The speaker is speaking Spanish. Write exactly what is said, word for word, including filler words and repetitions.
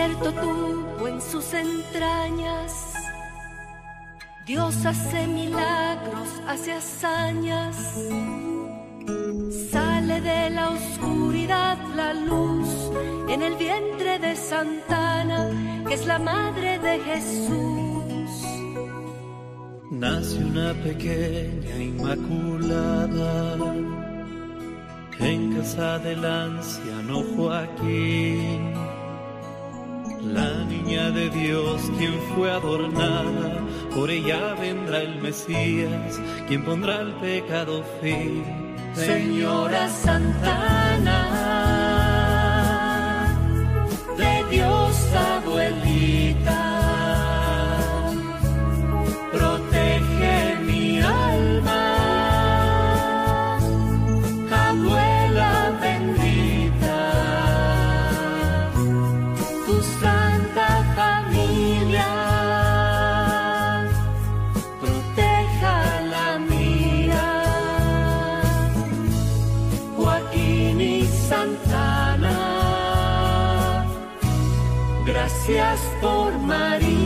Cierto tuvo en sus entrañas, Dios hace milagros, hace hazañas. Sale de la oscuridad la luz en el vientre de Santa Ana, que es la madre de Jesús. Nace una pequeña inmaculada en casa del anciano Joaquín, la niña de Dios, quien fue adornada. Por ella vendrá el Mesías, quien pondrá al pecado fin. Señora Santa Ana, de Dios abuelita, protege mi alma, abuela bendita, tu santa familia. Santa Ana, gracias por María.